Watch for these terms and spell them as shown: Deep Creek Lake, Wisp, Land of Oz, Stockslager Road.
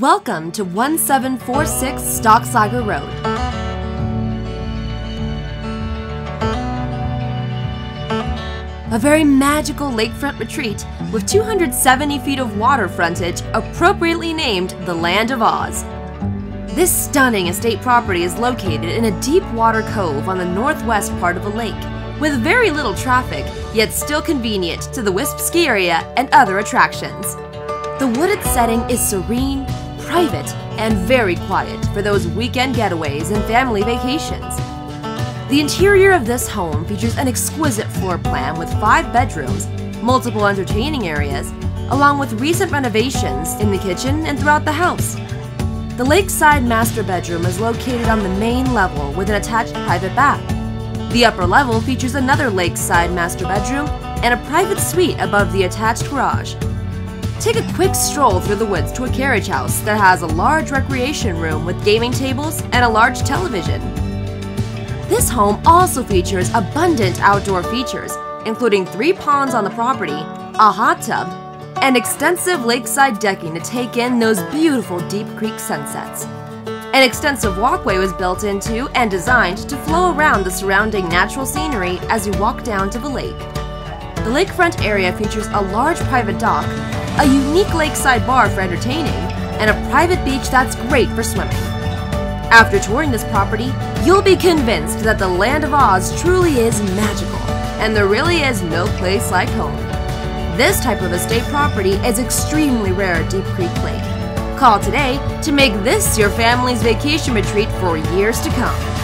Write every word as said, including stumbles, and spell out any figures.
Welcome to one seven four six Stockslager Road. A very magical lakefront retreat with two hundred seventy feet of water frontage, appropriately named the Land of Oz. This stunning estate property is located in a deep water cove on the northwest part of a lake, with very little traffic, yet still convenient to the Wisp ski area and other attractions. The wooded setting is serene, private, and very quiet for those weekend getaways and family vacations. The interior of this home features an exquisite floor plan with five bedrooms, multiple entertaining areas, along with recent renovations in the kitchen and throughout the house. The lakeside master bedroom is located on the main level with an attached private bath. The upper level features another lakeside master bedroom and a private suite above the attached garage. Take a quick stroll through the woods to a carriage house that has a large recreation room with gaming tables and a large television. This home also features abundant outdoor features, including three ponds on the property, a hot tub, and extensive lakeside decking to take in those beautiful Deep Creek sunsets. An extensive walkway was built into and designed to flow around the surrounding natural scenery as you walk down to the lake. The lakefront area features a large private dock, a unique lakeside bar for entertaining, and a private beach that's great for swimming. After touring this property, you'll be convinced that the Land of Oz truly is magical, and there really is no place like home. This type of estate property is extremely rare at Deep Creek Lake. Call today to make this your family's vacation retreat for years to come.